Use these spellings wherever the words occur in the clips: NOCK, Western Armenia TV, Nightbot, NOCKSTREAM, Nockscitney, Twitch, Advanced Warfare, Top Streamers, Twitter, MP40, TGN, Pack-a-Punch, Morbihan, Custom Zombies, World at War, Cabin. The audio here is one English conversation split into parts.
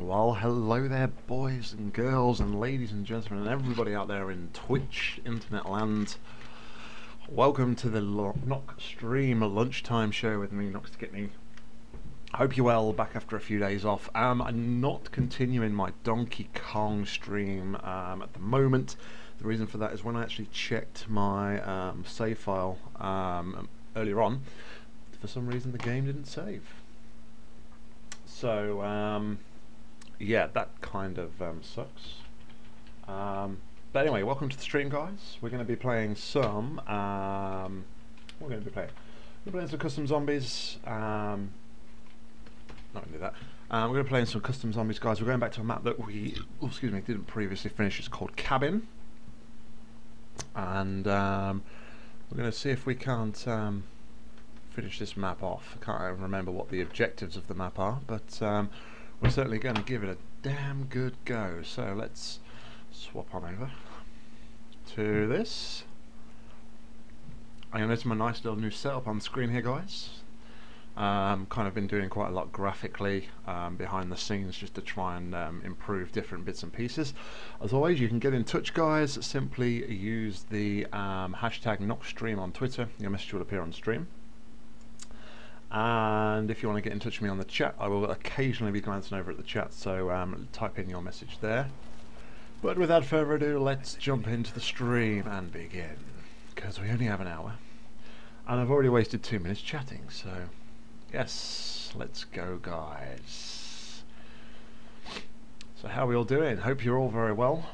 Well, hello there, boys and girls and ladies and gentlemen and everybody out there in Twitch internet land. Welcome to the NOCK stream, a lunchtime show with me, Nockscitney. Hope you're well, back after a few days off. I'm not continuing my Donkey Kong stream at the moment. The reason for that is when I actually checked my save file earlier on, for some reason the game didn't save. So, yeah, that kind of sucks. But anyway, welcome to the stream, guys. We're going to be playing some. We're playing some custom zombies. Not gonna do that. We're going to play some custom zombies, guys. We're going back to a map that we, didn't previously finish. It's called Cabin, and we're going to see if we can't finish this map off. I can't even remember what the objectives of the map are, but we're certainly going to give it a damn good go. So let's swap on over to this. I'm going to notice my nice little new setup on screen here, guys. Kind of been doing quite a lot graphically behind the scenes just to try and improve different bits and pieces. As always, you can get in touch, guys. Simply use the hashtag NockStream on Twitter. Your message will appear on stream. And if you want to get in touch with me on the chat, I will occasionally be glancing over at the chat, so type in your message there. But without further ado, let's jump into the stream and begin, because we only have an hour and I've already wasted 2 minutes chatting. So yes, let's go, guys. So how are we all doing? Hope you're all very well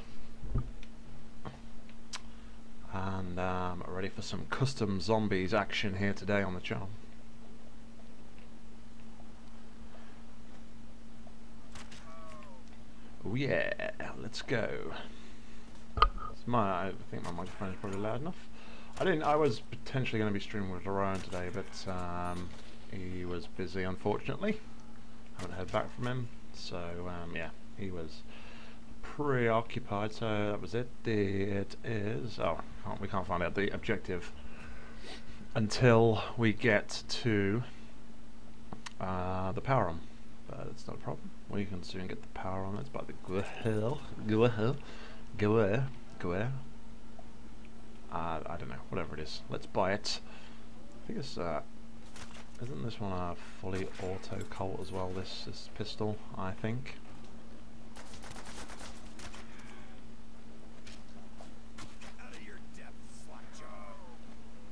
and ready for some custom zombies action here today on the channel. Oh yeah, let's go. I think my microphone is probably loud enough. I was potentially going to be streaming with Ryan today, but he was busy, unfortunately. I haven't heard back from him, so yeah, he was preoccupied. So that was it. It is. Oh, we can't find out the objective until we get to the power on. But it's not a problem. We can soon get the power on. It's by the Guer. I don't know, whatever it is. Let's buy it. I think it's isn't this one a fully auto Colt as well? This pistol, I think. Out of your depth,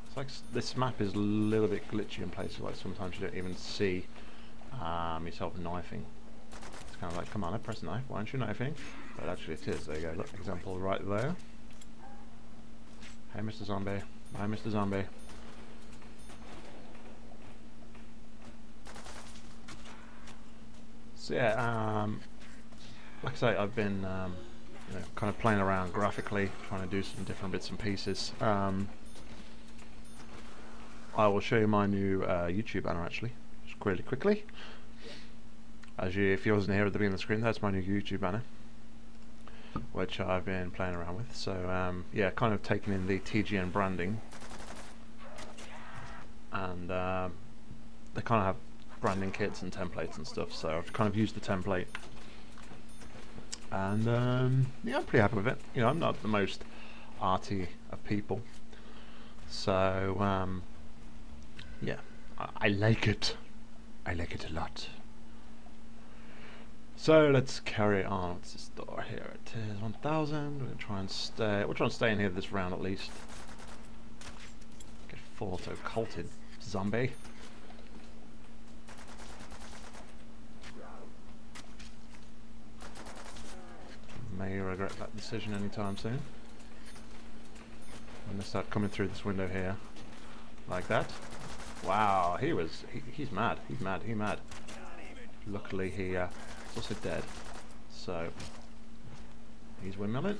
it's like this map is a little bit glitchy in places. Like sometimes you don't even see yourself knifing. It's kind of like, come on, I press knife, why aren't you knifing? But actually it is, there you go, look, example right there. Hey Mr. Zombie, hi Mr. Zombie. So yeah, like I say, I've been you know, kind of playing around graphically, trying to do some different bits and pieces. I will show you my new YouTube banner actually, really quickly. If you wasn't here at the beginning of the screen, that's my new YouTube banner, which I've been playing around with. So yeah, kind of taking in the TGN branding, and they kind of have branding kits and templates and stuff, so I've kind of used the template, and yeah, I'm pretty happy with it. You know, I'm not the most arty of people, so yeah, I like it. I like it a lot. So let's carry on. What's this door here? It is 1000. We're gonna try and stay. We'll try and stay in here this round at least. Get full auto culted zombie. May regret that decision anytime soon. When they start coming through this window here, like that. Wow, he's mad, he's mad. Luckily he is also dead, so he's windmilling.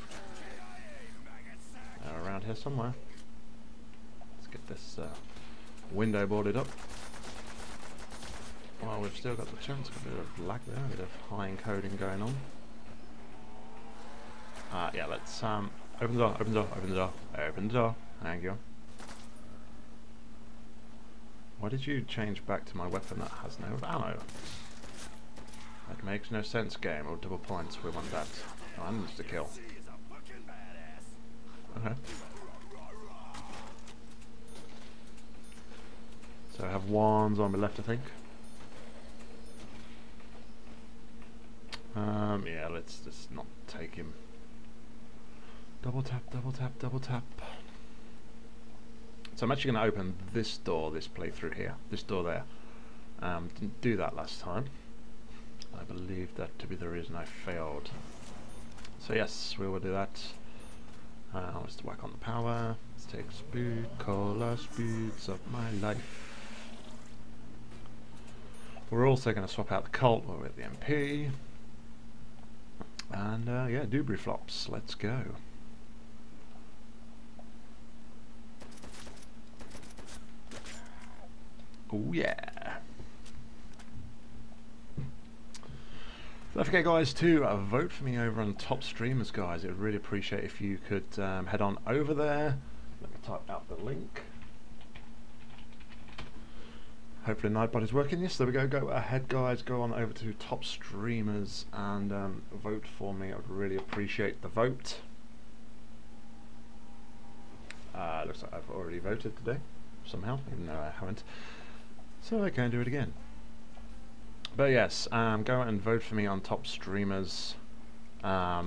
Around here somewhere. Let's get this window boarded up. Well, we've still got the chance. Got a bit of lag there, a bit of high encoding going on. Yeah, let's open the door, open the door. Thank you. Why did you change back to my weapon that has no ammo? That makes no sense, game. Or double points, we want that. Oh, and it's the kill. Okay. So I have one zombie left, I think. Yeah, let's just not take him. Double tap, double tap, double tap. So I'm actually going to open this door, this playthrough here. This door there. Didn't do that last time. I believe that to be the reason I failed. So yes, we will do that. Let's whack on the power. Let's take speed, cola, speeds of my life. We're also going to swap out the Colt with the MP. And yeah, Doobry Flops, let's go. Oh yeah. Don't forget, guys, to vote for me over on Top Streamers, guys. It would really appreciate if you could head on over there. Let me type out the link. Hopefully Nightbot is working. Yes, there we go. Go ahead, guys. Go on over to Top Streamers and vote for me. I would really appreciate the vote. Looks like I've already voted today, somehow, even though I haven't. So I can do it again. But yes, go and vote for me on Top Streamers. The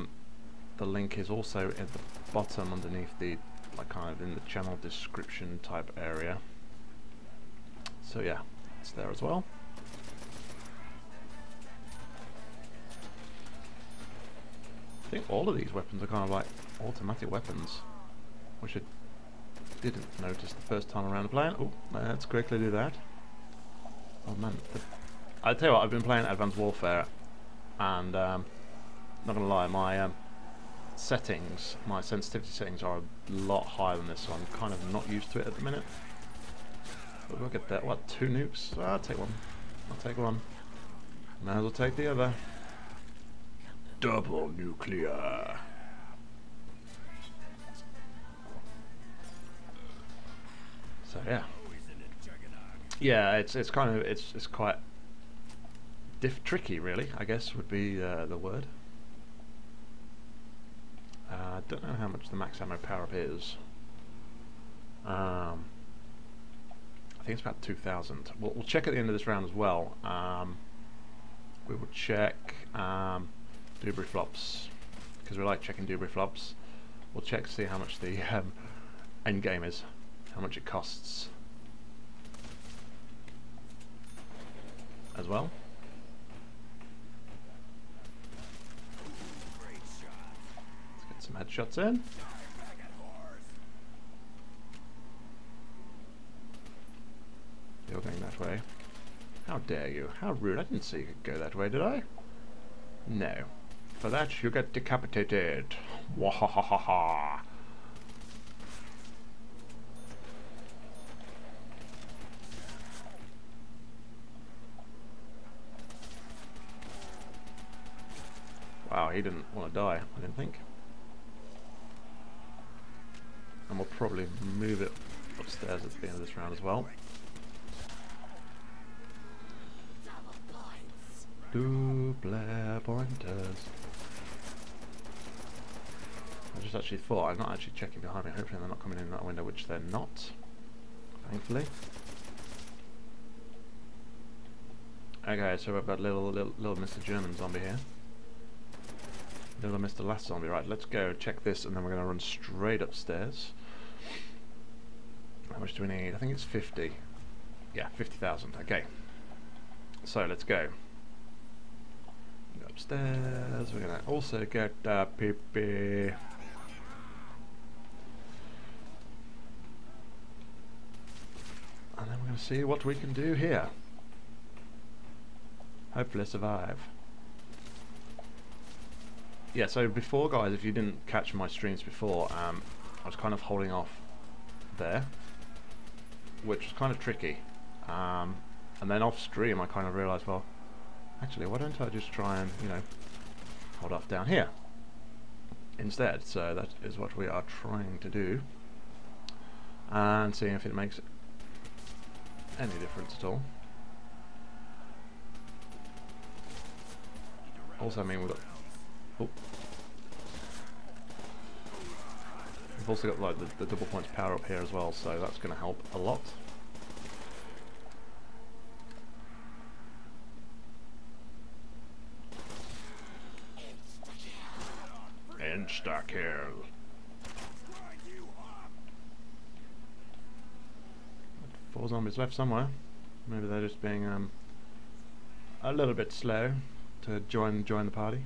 link is also at the bottom, underneath the, like, kind of in the channel description type area. So yeah, it's there as well. I think all of these weapons are kind of like automatic weapons, which I didn't notice the first time around the plan. Oh, let's quickly do that. Oh man. I tell you what, I've been playing Advanced Warfare, and not gonna lie, my settings, my sensitivity settings, are a lot higher than this, so I'm kind of not used to it at the minute. But we'll get that. What, two nukes? I'll take one. I'll take one. Might as well take the other. Double nuclear. So yeah, yeah, it's kind of it's quite. Tricky, really, I guess would be the word. I don't know how much the max ammo power up is. I think it's about 2,000. We'll check at the end of this round as well. We will check Doobry Flops, because we like checking Doobry Flops. We'll check to see how much the end game is, how much it costs as well. Some headshots in. You're going that way. How dare you? How rude. I didn't see you could go that way, did I? No. For that, you get decapitated. Wahahaha. Wow, he didn't want to die, I didn't think. And we'll probably move it upstairs at the end of this round as well. Double pointers. I just actually thought, I'm not actually checking behind me, hopefully they're not coming in that window, which they're not, thankfully. Okay, so we've got little Mr. German zombie here. Little Mr. Last Zombie. Right, let's go check this, and then we're going to run straight upstairs. How much do we need? I think it's 50. Yeah, 50,000. Okay. So let's go. Go upstairs. We're going to also get pee-pee. And then we're going to see what we can do here. Hopefully survive. Yeah, so before, guys, if you didn't catch my streams before, I was kind of holding off there, which was kind of tricky. And then off stream, I kind of realised, well, actually, why don't I just try and, you know, hold off down here instead? So that is what we are trying to do, and seeing if it makes any difference at all. Also, I mean, we've got... Oh. We've also got like the double points power up here as well, so that's going to help a lot. Insta kill. Four zombies left somewhere. Maybe they're just being a little bit slow to join the party.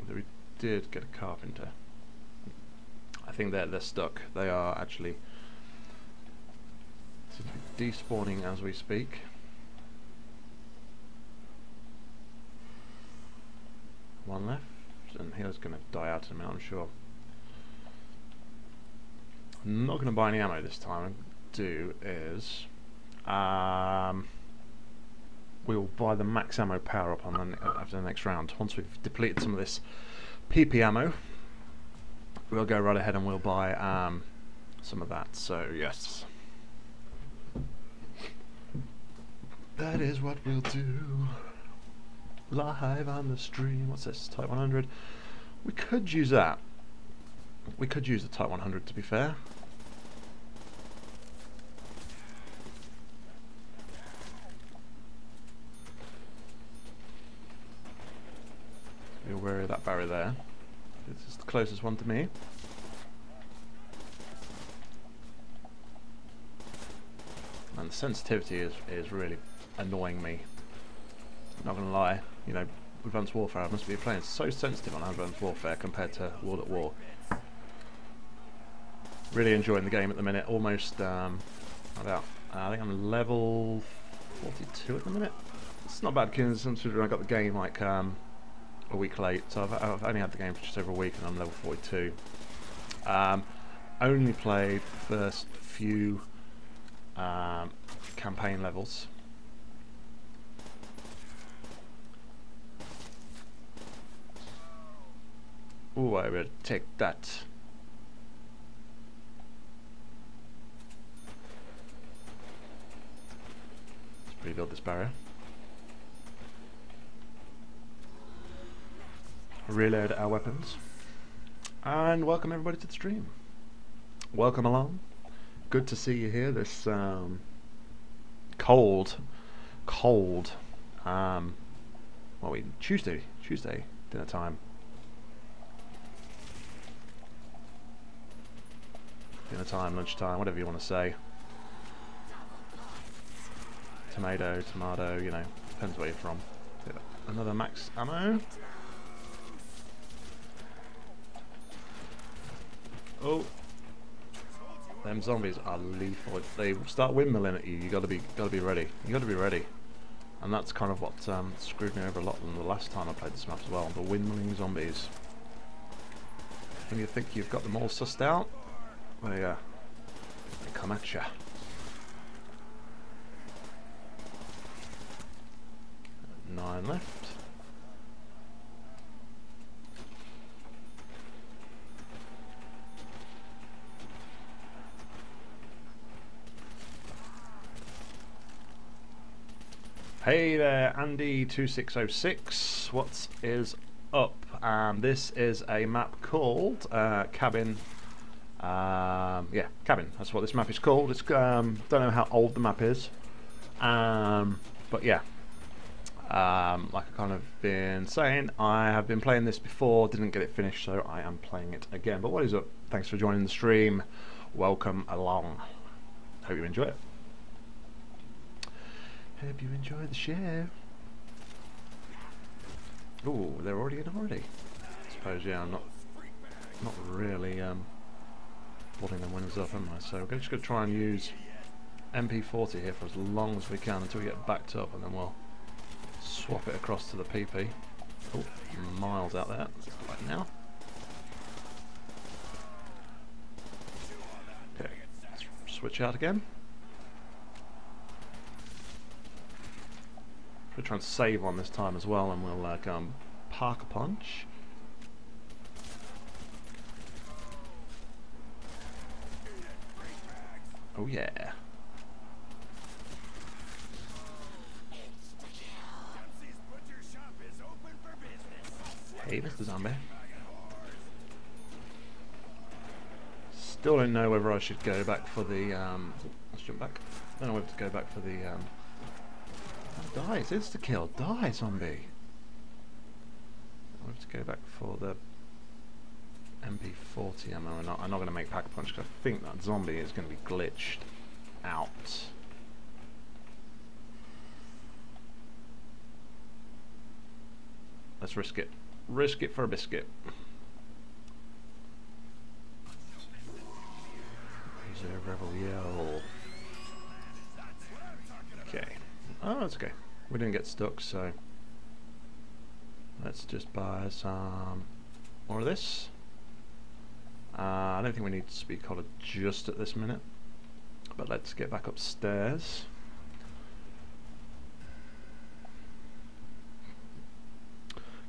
Although we did get a carpenter. I think they're stuck. They are actually despawning as we speak. One left, and he's going to die out in a minute, I'm sure. I'm not going to buy any ammo this time. Do is we will buy the max ammo power up on the after the next round. Once we've depleted some of this PP ammo, we'll go right ahead and we'll buy some of that. So yes, that is what we'll do live on the stream. What's this? Type 100. We could use that. We could use the Type 100 to be fair. Be wary of that barrier there. This is the closest one to me. And the sensitivity is really annoying me. Not gonna lie, you know, Advanced Warfare, I must be playing so sensitive on Advanced Warfare compared to World at War. Really enjoying the game at the minute, almost about, I think I'm level 42 at the minute. It's not bad considering I got the game like a week late, so I've only had the game for just over a week and I'm level 42. Only played the first few campaign levels. Ooh, I will take that. Let's rebuild this barrier. Reload our weapons. And welcome everybody to the stream. Welcome along. Good to see you here this cold well, we Tuesday dinner time. Dinner time, lunchtime, whatever you want to say. Tomato, you know, depends where you're from. Another max ammo. Oh, them zombies are lethal. If they start windmilling at you, you gotta be ready. You gotta be ready, and that's kind of what screwed me over a lot than the last time I played this map as well. The windmilling zombies. When you think you've got them all sussed out, they come at you. Nine left. Hey there, Andy2606, what is up? This is a map called Cabin. Yeah, Cabin, that's what this map is called. It's don't know how old the map is, but yeah, like I've kind of been saying, I have been playing this before, didn't get it finished, so I am playing it again. But what is up? Thanks for joining the stream, welcome along, hope you enjoy it. Hope you enjoy the show. Oh, they're already in already. I suppose, yeah, I'm not really pulling them winners up, am I? So we're just going to try and use MP40 here for as long as we can until we get backed up, and then we'll swap it across to the PP. Oh, miles out there. Let's go back now. Okay, let's switch out again. We'll try and save one this time as well, and we'll go and park a punch. Oh yeah. Hey, there's the zombie. Still don't know whether I should go back for the, let's jump back. I don't know whether to go back for the, oh, dies, insta-kill, die, zombie. I have to go back for the MP40 ammo. I'm not going to make pack punch because I think that zombie is going to be glitched out. Let's risk it. Risk it for a biscuit. Reserve rebel yell. Okay. Oh, that's okay. We didn't get stuck, so let's just buy some more of this. I don't think we need to be collared just at this minute, but let's get back upstairs.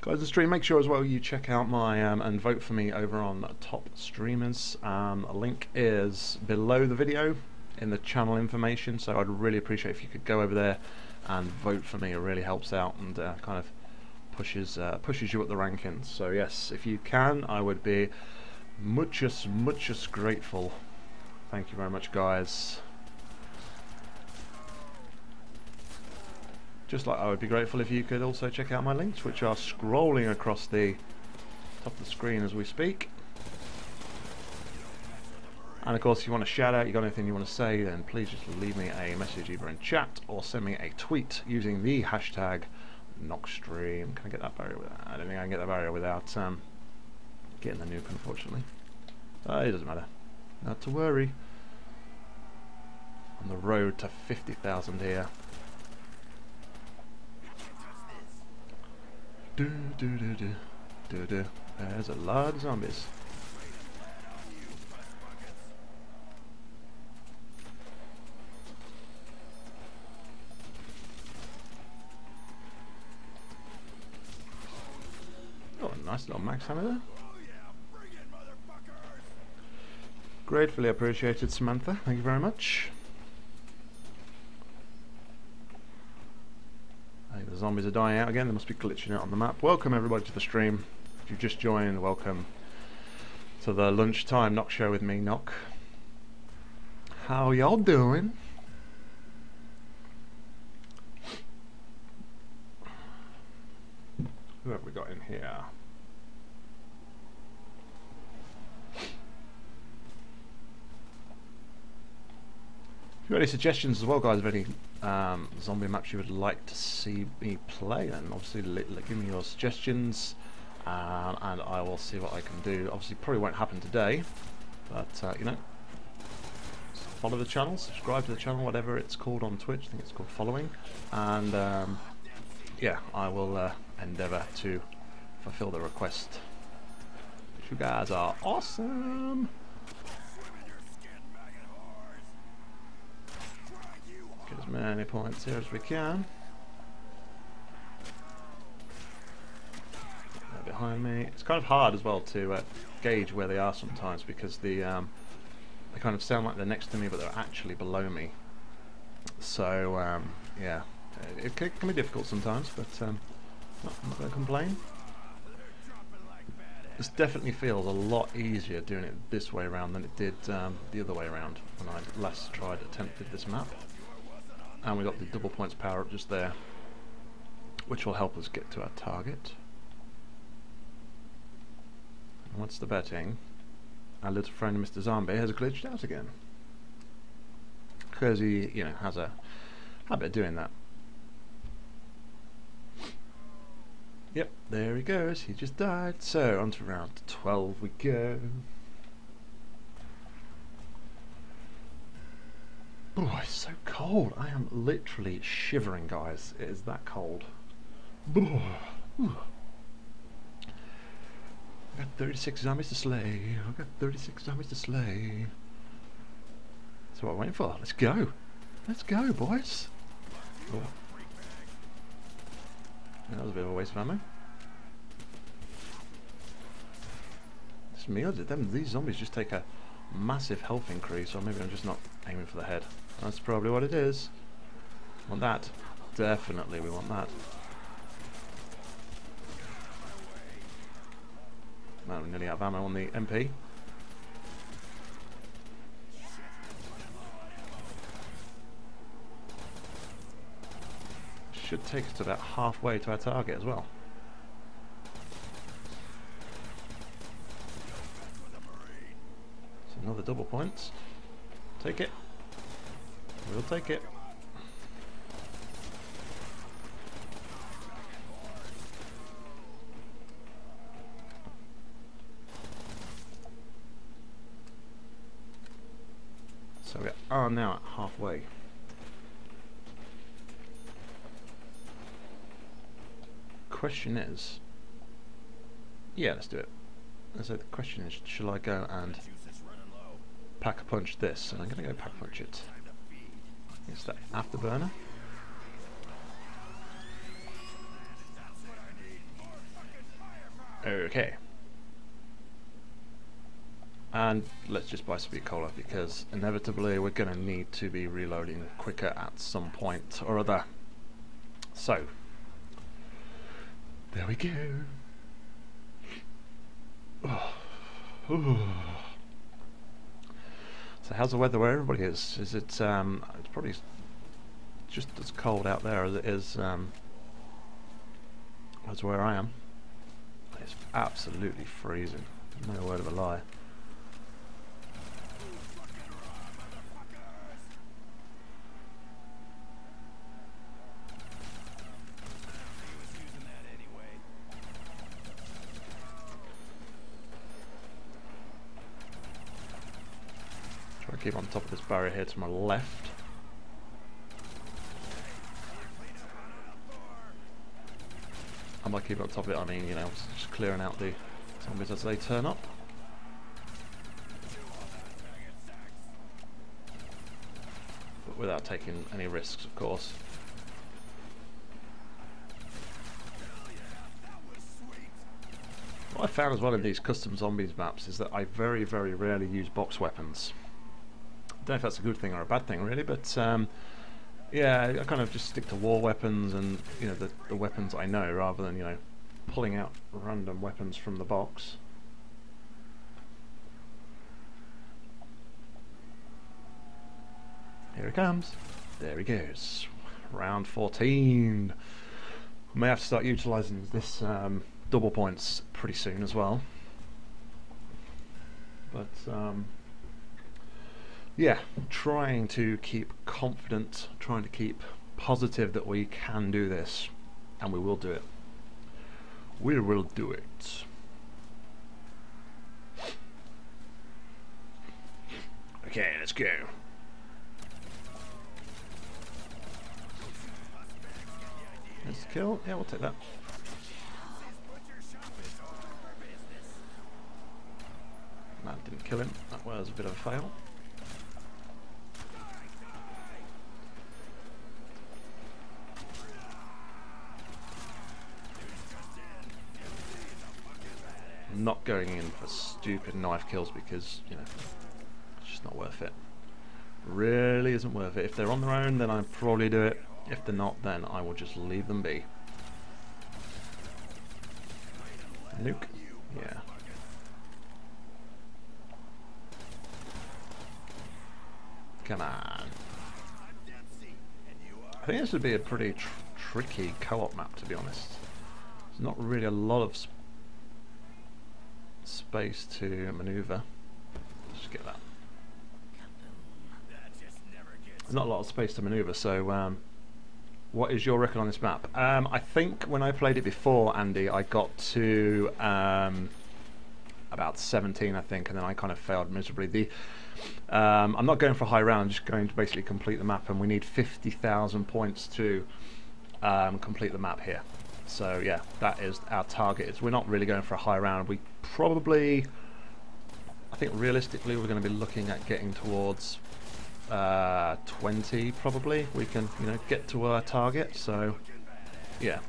Guys, the stream, make sure as well you check out my and vote for me over on Top Streamers. A link is below the video in the channel information, so I'd really appreciate if you could go over there and vote for me. It really helps out and kind of pushes you up the rankings. So yes, if you can, I would be much grateful. Thank you very much, guys. Just like I would be grateful if you could also check out my links, which are scrolling across the top of the screen as we speak. And of course, if you want to shout out, you got anything you want to say, then please just leave me a message either in chat or send me a tweet using the hashtag NOCKstream. Can I get that barrier without? I don't think I can get that barrier without getting the nuke, unfortunately. It doesn't matter. Not to worry. On the road to 50,000 here. Do do do do do do. There's a lot of zombies. Nice little max hammer there. Oh yeah, bring it, motherfuckers. Gratefully appreciated, Samantha. Thank you very much. I think the zombies are dying out again. They must be glitching out on the map. Welcome everybody to the stream. If you've just joined, welcome to the lunchtime Nock show with me, Nock. How y'all doing? Who have we got in here? If you have any suggestions as well, guys, of any zombie maps you would like to see me play, then obviously give me your suggestions, and I will see what I can do. Obviously, probably won't happen today, but you know, follow the channel, subscribe to the channel, whatever it's called on Twitch. I think it's called following, and yeah, I will endeavour to fulfil the request. You guys are awesome. As many points here as we can. They're behind me. It's kind of hard as well to gauge where they are sometimes because the they kind of sound like they're next to me, but they're actually below me. So yeah, it can be difficult sometimes, but I'm not going to complain. This definitely feels a lot easier doing it this way around than it did the other way around when I last attempted this map. And we got the double points power up just there, which will help us get to our target. And what's the betting? Our little friend Mr. Zombie has glitched out again. Because he, you know, has a habit of doing that. Yep, there he goes, he just died. So on to round 12 we go. Oh, it's so cold. I am literally shivering, guys. It is that cold. Ooh. Ooh. I've got 36 zombies to slay. I've got 36 zombies to slay. That's what I'm waiting for. Let's go. Let's go, boys. Oh. That was a bit of a waste of ammo. This meal did them. These zombies just take a massive health increase, or maybe I'm just not aiming for the head. That's probably what it is. Want that? Definitely we want that. Man, I'm nearly out of ammo on the MP. Should take us to about halfway to our target as well. So another double points. Take it. We'll take it. So we are now at halfway. Question is, yeah, let's do it. So the question is, shall I go and pack a punch this? And I'm going to go pack punch it. It's that afterburner. Okay. And let's just buy speed cola, because inevitably we're going to need to be reloading quicker at some point or other. So, there we go. Oh. So how's the weather where everybody is? Is it, it's probably just as cold out there as it is as where I am. It's absolutely freezing, no word of a lie. Keep on top of this barrier here to my left. I might keep on top of it, I mean, you know, just clearing out the zombies as they turn up. But without taking any risks, of course. What I found as well in these custom zombies maps is that I very, very rarely use box weapons. I don't know if that's a good thing or a bad thing, really, but yeah, I kind of just stick to war weapons and, you know, the weapons I know, rather than, you know, pulling out random weapons from the box. Here he comes. There he goes. Round 14. I may have to start utilising this double points pretty soon as well. But yeah, trying to keep confident, trying to keep positive that we can do this, and we will do it. We will do it. Okay, let's go. Let's kill. Yeah, we'll take that. That didn't kill him. That was a bit of a fail. Not going in for stupid knife kills, because, you know, it's just not worth it. Really isn't worth it. If they're on their own, then I'll probably do it. If they're not, then I will just leave them be. Nuke? Yeah. Come on. I think this would be a pretty tricky co-op map, to be honest. There's not really a lot of space to maneuver. Let's just get that. There's not a lot of space to maneuver, so what is your record on this map? I think when I played it before, Andy, I got to about 17, I think, and then I kind of failed miserably. The I'm not going for a high round, I'm just going to basically complete the map, and we need 50,000 points to complete the map here. So yeah, that is our target. We're not really going for a high round. We probably, I think realistically, we're going to be looking at getting towards 20 probably. We can, you know, get to our target. So yeah.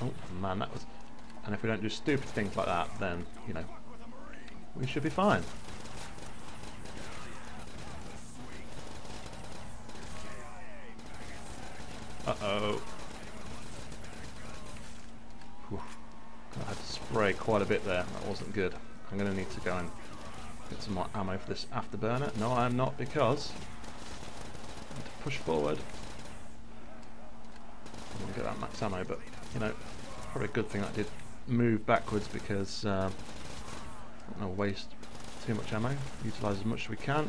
Oh man, that was. And if we don't do stupid things like that, then, you know, we should be fine. Uh oh. I had to spray quite a bit there. That wasn't good. I'm going to need to go and get some more ammo for this afterburner. No, I'm not, because I need to push forward. I'm going to get that max ammo, but, you know, probably a good thing I did move backwards, because I don't want to waste too much ammo. Utilise as much as we can.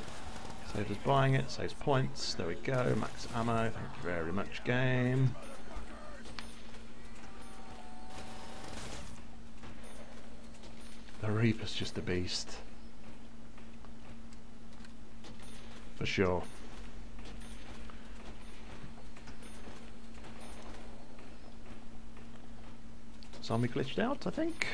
Saves us buying it, saves points. There we go, max ammo. Thank you very much, game. The Reaper's just a beast. For sure. Zombie glitched out, I think.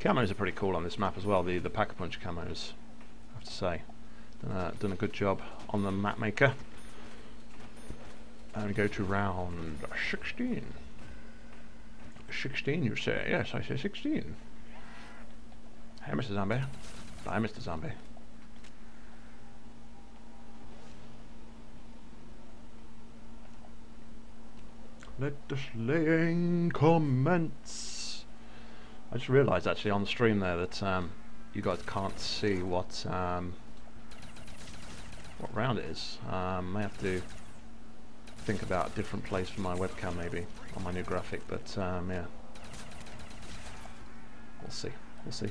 Camos are pretty cool on this map as well, the pack-a-punch camos, I have to say. Done a good job on the map maker. And we go to round 16. 16, you say? Yes, I say 16. Hey, Mr. Zombie. Bye, Mr. Zombie. Let the slaying commence. I just realised actually on the stream there that you guys can't see what round it is. May have to think about a different place for my webcam maybe on my new graphic, but yeah, we'll see. We'll see.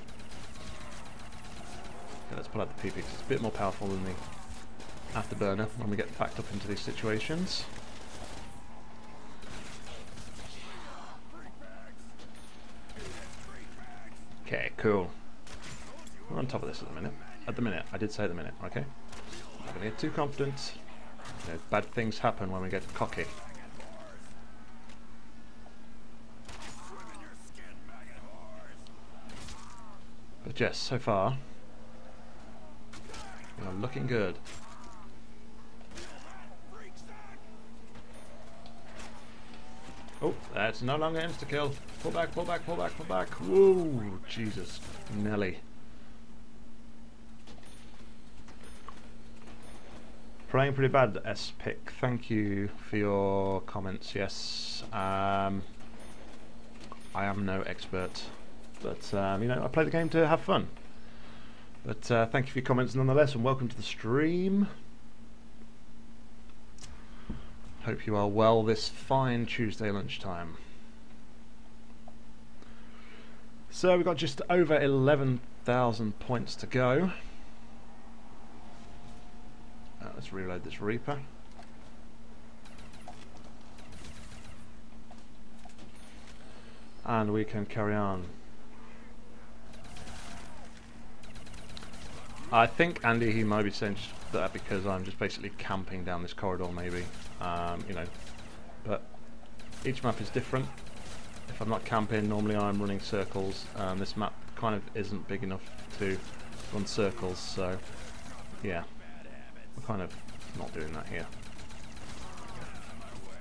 Okay, let's put out the PP. It's a bit more powerful than the afterburner when we get packed up into these situations. Okay, cool. We're on top of this at the minute. At the minute, I did say at the minute, okay? I'm not gonna get too confident. You know, bad things happen when we get cocky. But yes, so far, we are looking good. Oh, that's no longer insta-kill. Pull back, pull back, pull back, pull back. Whoa, Jesus, Nelly. Praying pretty bad, S-Pick. Thank you for your comments, yes. I am no expert, but, you know, I play the game to have fun. But thank you for your comments nonetheless, and welcome to the stream. Hope you are well this fine Tuesday lunchtime. So we've got just over 11,000 points to go. Let's reload this Reaper. And we can carry on. I think, Andy, he might be saying that because I'm just basically camping down this corridor, maybe. You know, but each map is different. If I'm not camping, normally I'm running circles. This map kind of isn't big enough to run circles, so yeah, we're kind of not doing that here.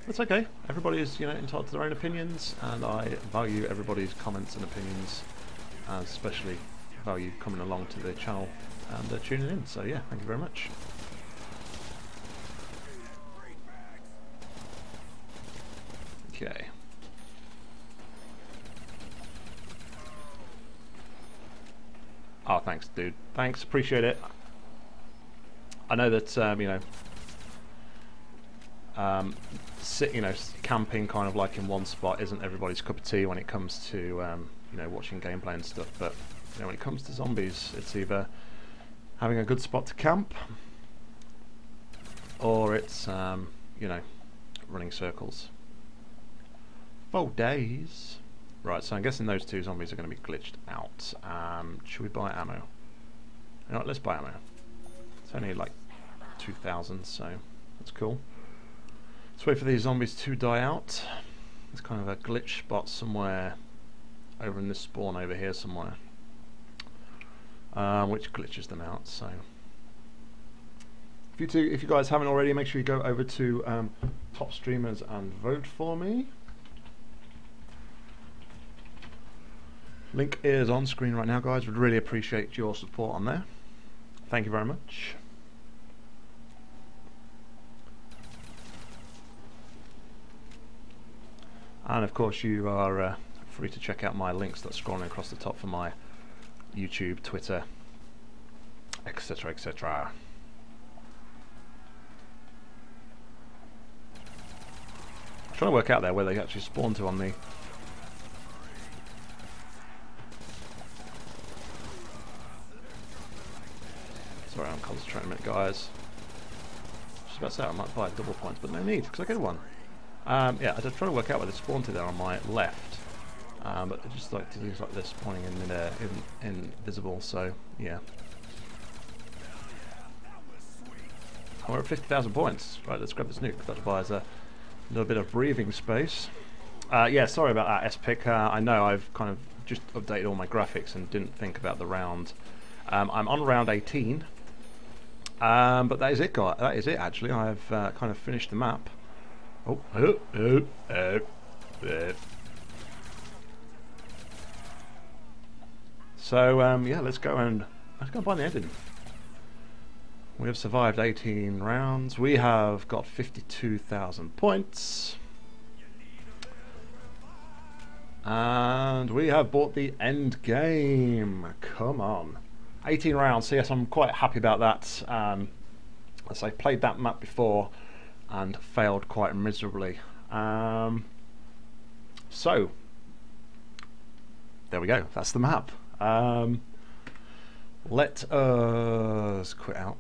That's okay. Everybody is, you know, entitled to their own opinions, and I value everybody's comments and opinions, especially value coming along to the channel and tuning in. So yeah, thank you very much. Okay. Oh, thanks, dude. Thanks, appreciate it. I know that you know, you know, camping kind of like in one spot isn't everybody's cup of tea when it comes to you know, watching gameplay and stuff. But you know, when it comes to zombies, it's either having a good spot to camp, or it's you know, running circles. 4 days. Right, so I'm guessing those two zombies are going to be glitched out. Should we buy ammo? You know what, let's buy ammo. It's only like 2,000, so that's cool. Let's wait for these zombies to die out. There's kind of a glitch spot somewhere over in this spawn over here somewhere, which glitches them out. So if you guys haven't already, make sure you go over to Top Streamers and vote for me. Link is on screen right now, guys. Would really appreciate your support on there. Thank you very much. And of course you are free to check out my links that's scrolling across the top for my YouTube, Twitter, etc., etc. I'm trying to work out there where they actually spawn to on the... Sorry, I'm concentrating a minute, guys. Just about to say I might buy double points, but no need, because I get one. Yeah, I just try to work out where they spawn to there on my left. But I just like to things like this pointing in there, invisible, so yeah. And we're at 50,000 points. Right, let's grab this nuke. That provides a little bit of breathing space. Yeah, sorry about that, S-Pick. I know I've kind of just updated all my graphics and didn't think about the round. I'm on round 18. But that is it, guys. That is it, actually. I've kind of finished the map. So yeah, let's go and find the ending. We have survived 18 rounds. We have got 52,000 points, and we have bought the end game. Come on, 18 rounds. So yes, I'm quite happy about that. As I played that map before and failed quite miserably. So there we go. That's the map. Let us quit out.